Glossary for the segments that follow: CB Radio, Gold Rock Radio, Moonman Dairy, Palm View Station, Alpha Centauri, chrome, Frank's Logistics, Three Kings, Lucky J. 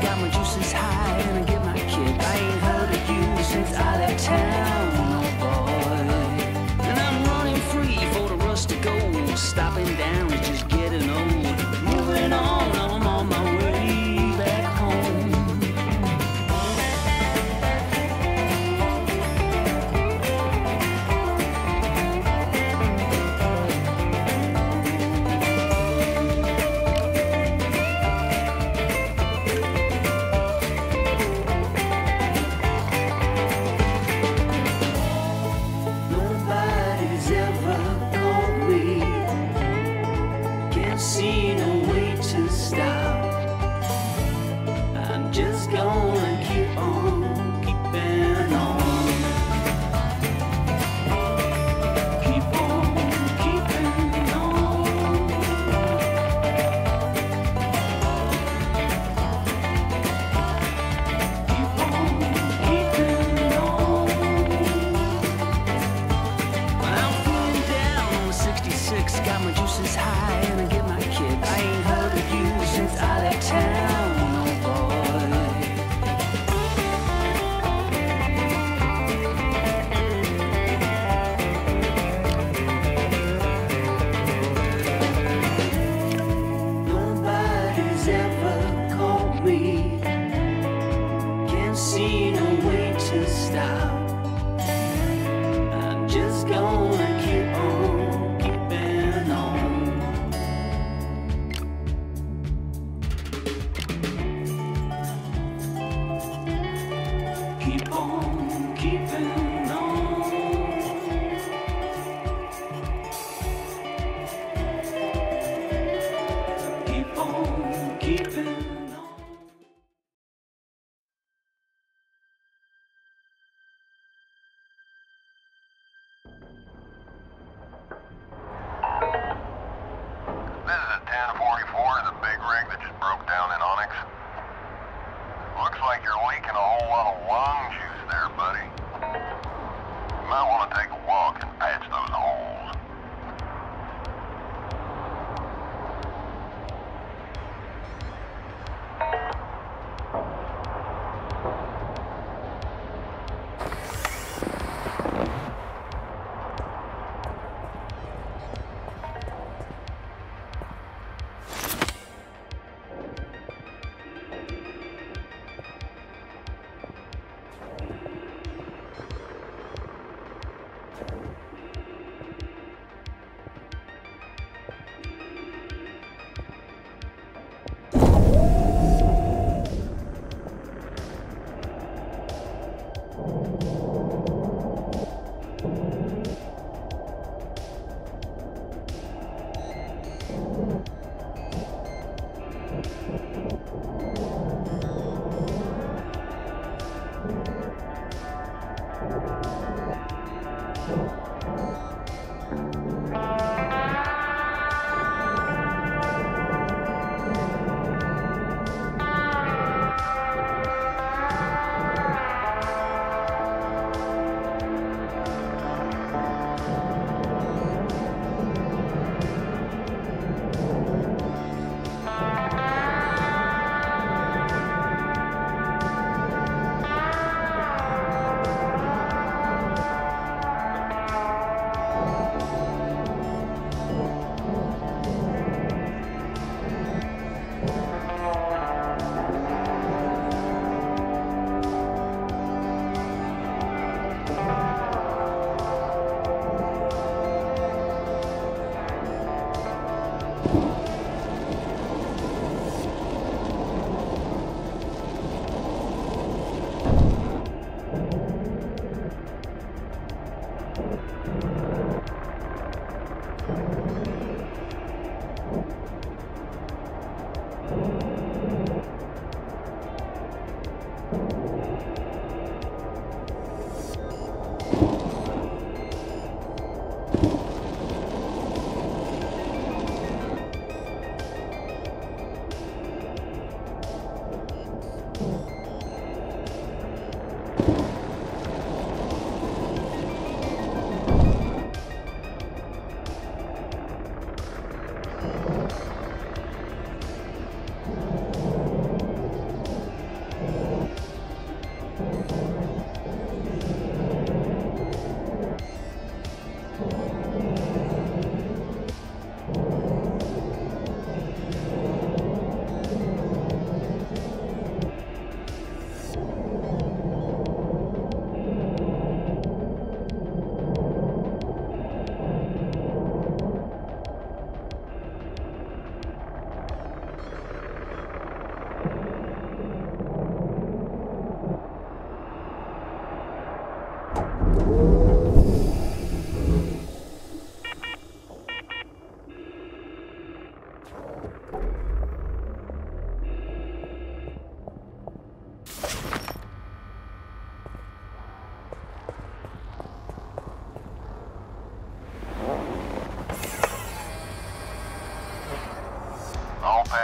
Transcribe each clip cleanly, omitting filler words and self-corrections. got my juices high, and I get my kid. I ain't heard of you since I left town, oh boy. And I'm running free for the rust to go. Stopping down is just getting old. Moving on, I'm on my way back home.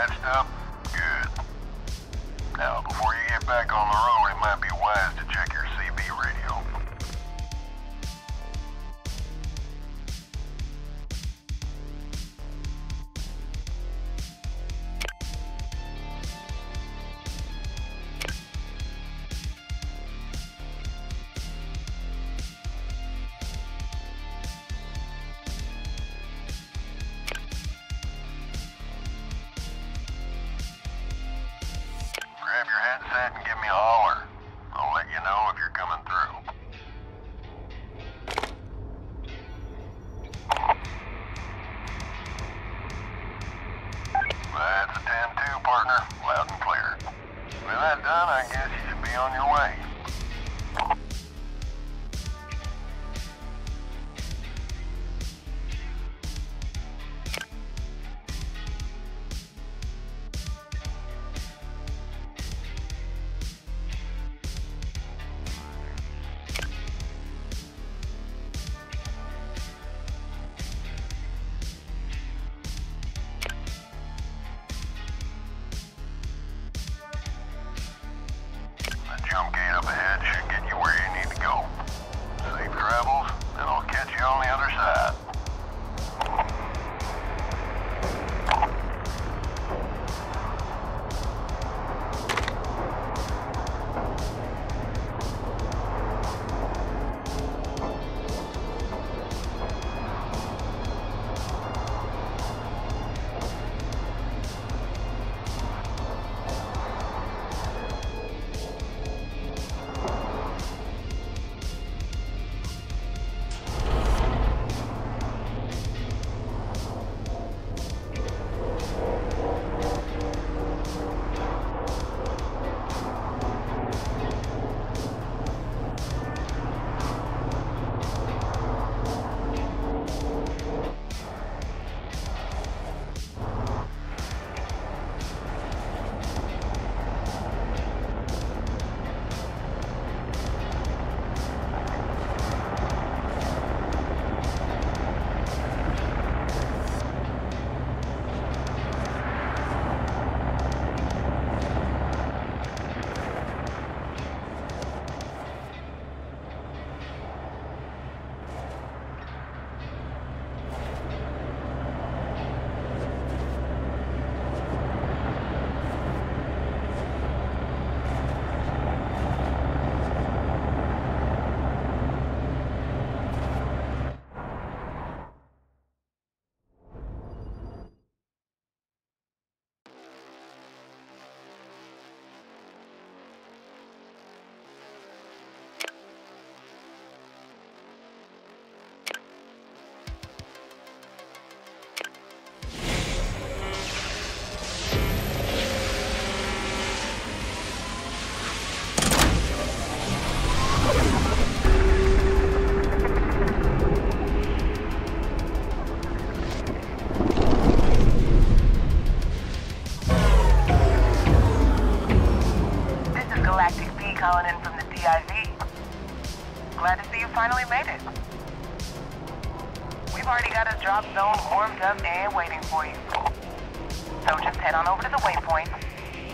patched up? Good. Now, before you get back on the road, it might be wise to check your CB radio.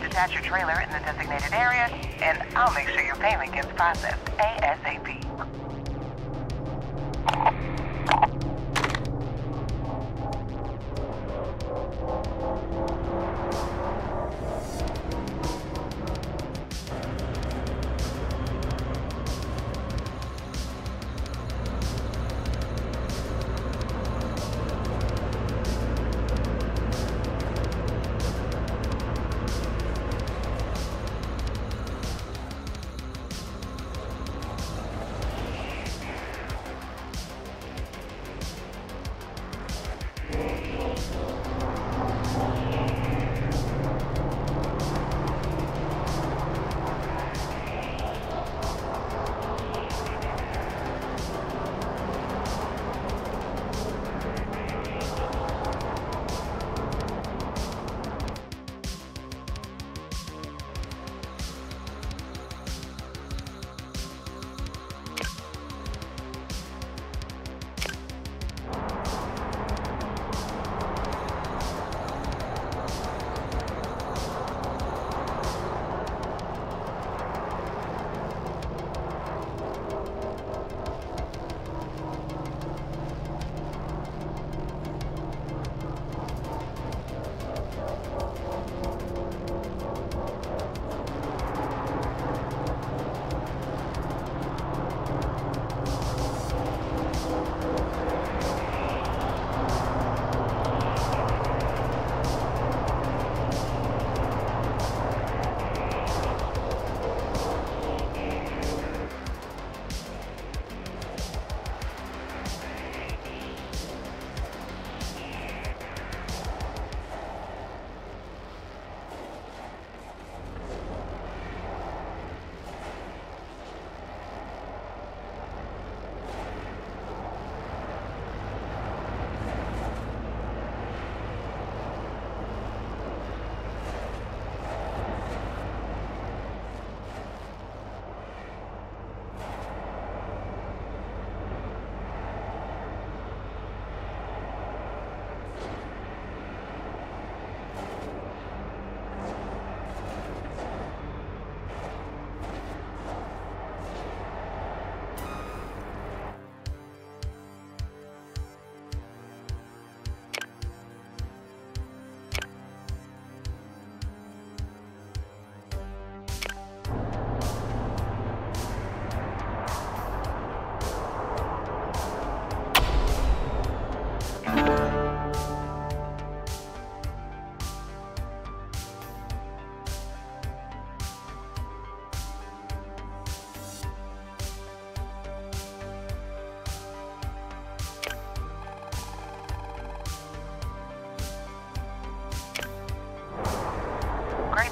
Attach your trailer in the designated area, and I'll make sure your payment gets processed ASAP.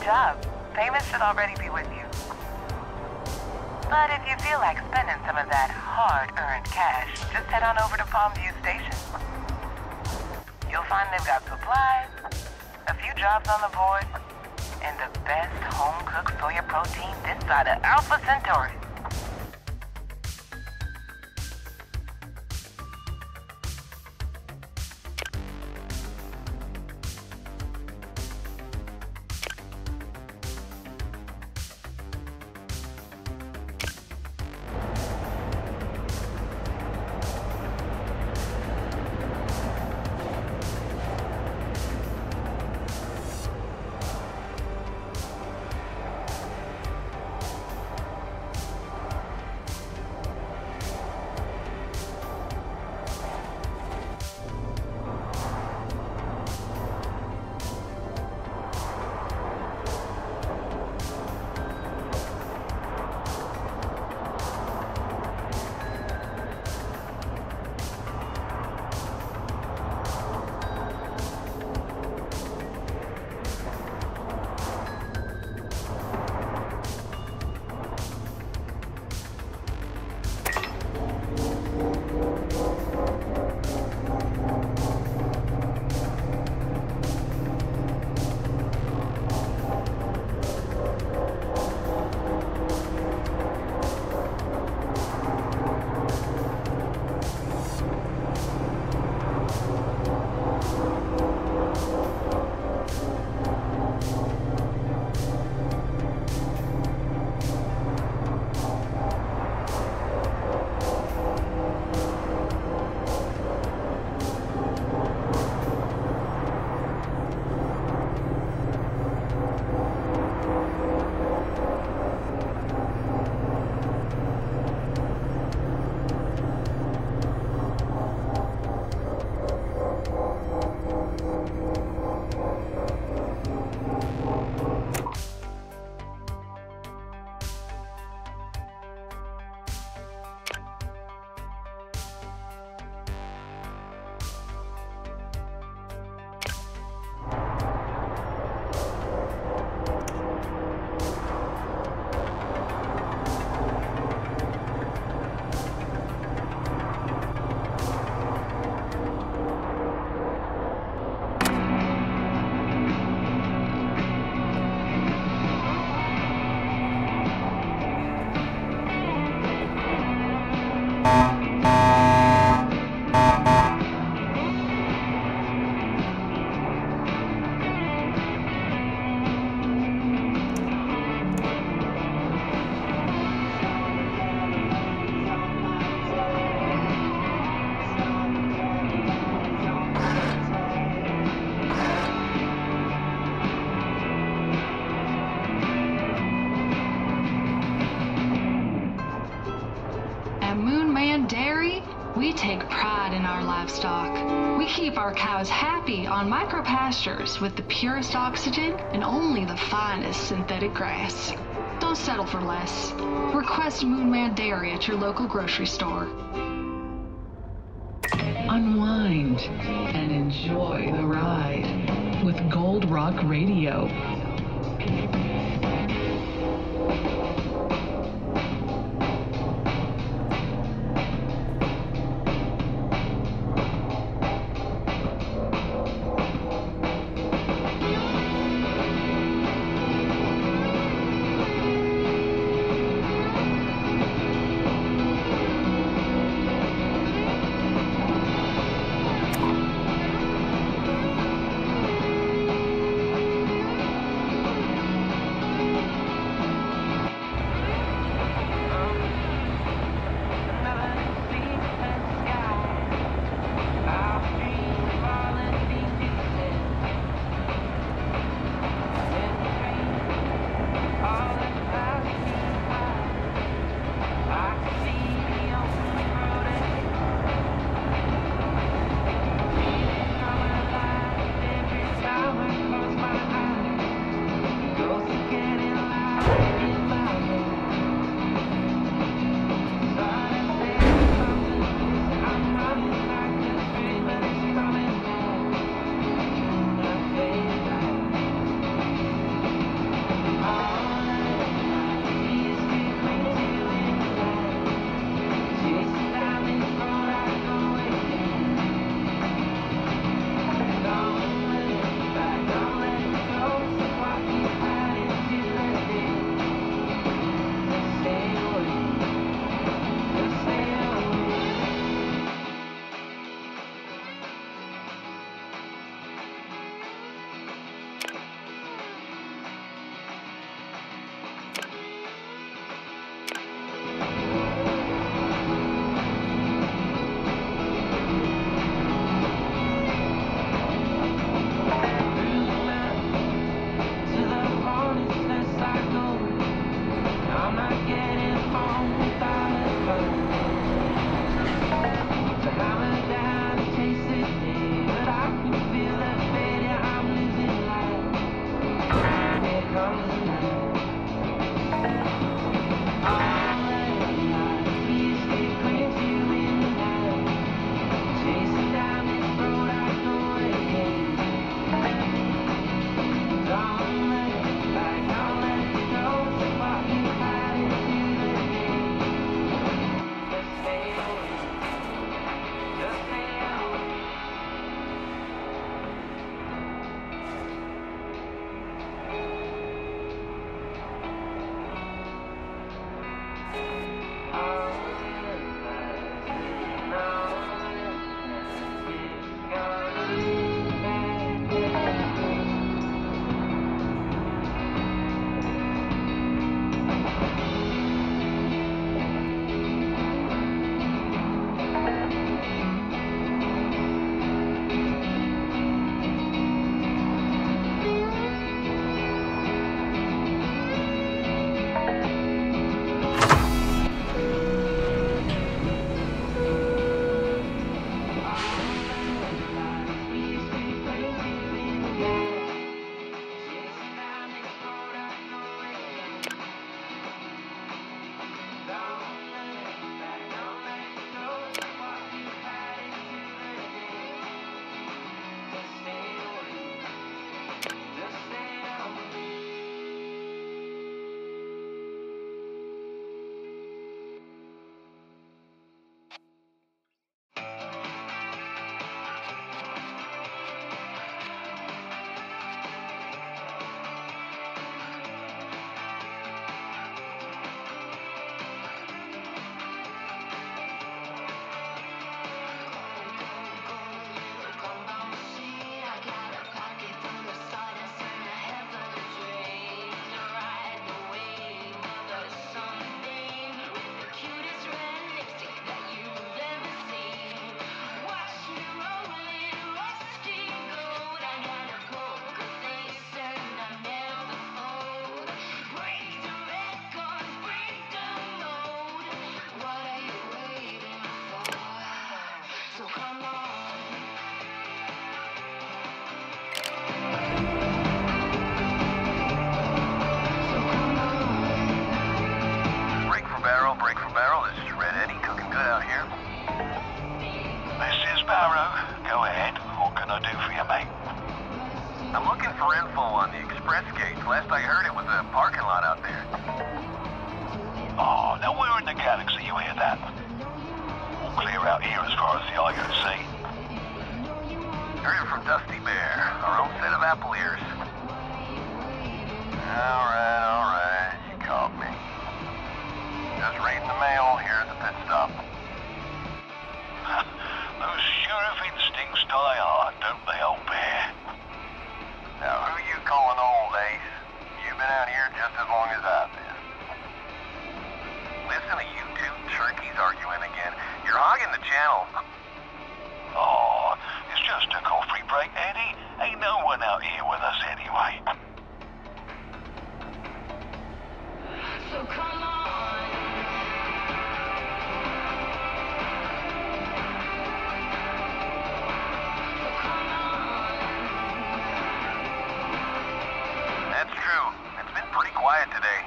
Good job. Payment should already be with you. But if you feel like spending some of that hard-earned cash, just head on over to Palmview Station. You'll find they've got supplies, a few jobs on the board, and the best home-cooked soya protein this side of Alpha Centauri. Our cows happy on micropastures with the purest oxygen and only the finest synthetic grass. Don't settle for less. Request Moonman Dairy at your local grocery store. Unwind and enjoy the ride with Gold Rock Radio. Fred's Gate. Last I heard it was a parking lot out there. Oh, now where in the galaxy you hear that? All clear out here as far as the eye can see. Heard it from Dusty Bear, our own set of apple ears. All right, you caught me. Just reading the mail here at the pit stop. Those sheriff instincts die hard, don't they, old bear? Now, who you calling old, Ace? You've been out here just as long as I've been. Listen to you two turkeys arguing again. You're hogging the channel. Oh, it's just a coffee break, Eddie. Ain't no one out here with us anyway. So come on. Quiet today.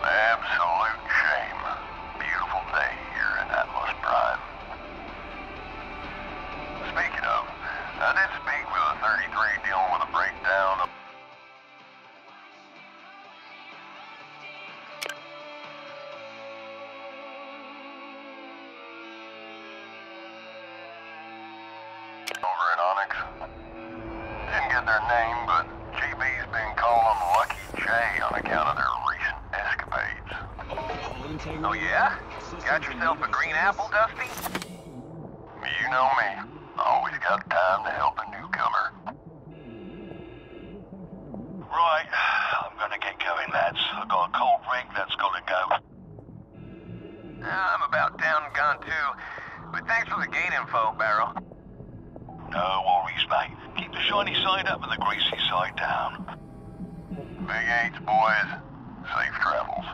Absolute shame. Beautiful day here in Atlas Prime. Speaking of, I did speak with a 33 dealing with a breakdown of... over at Onyx. Didn't get their name, but GB's been calling them Lucky J on account of their recent escapades. Oh yeah? Got yourself a green apple, Dusty? You know me. I always got time to help a newcomer. Right. I'm gonna get going, lads. I've got a cold rig that's gotta go. I'm about down and gone too. But thanks for the gate info, Barrow. No worries, mate. Keep the shiny side up and the greasy side down. Big eights, boys. Safe travels.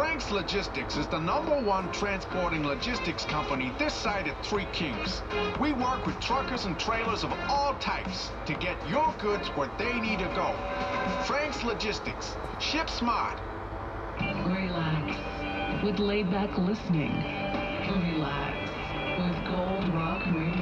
Frank's Logistics is the #1 transporting logistics company this side of Three Kings. We work with truckers and trailers of all types to get your goods where they need to go. Frank's Logistics. Ship smart. Relax with laid-back listening. Relax with Gold Rock Radio.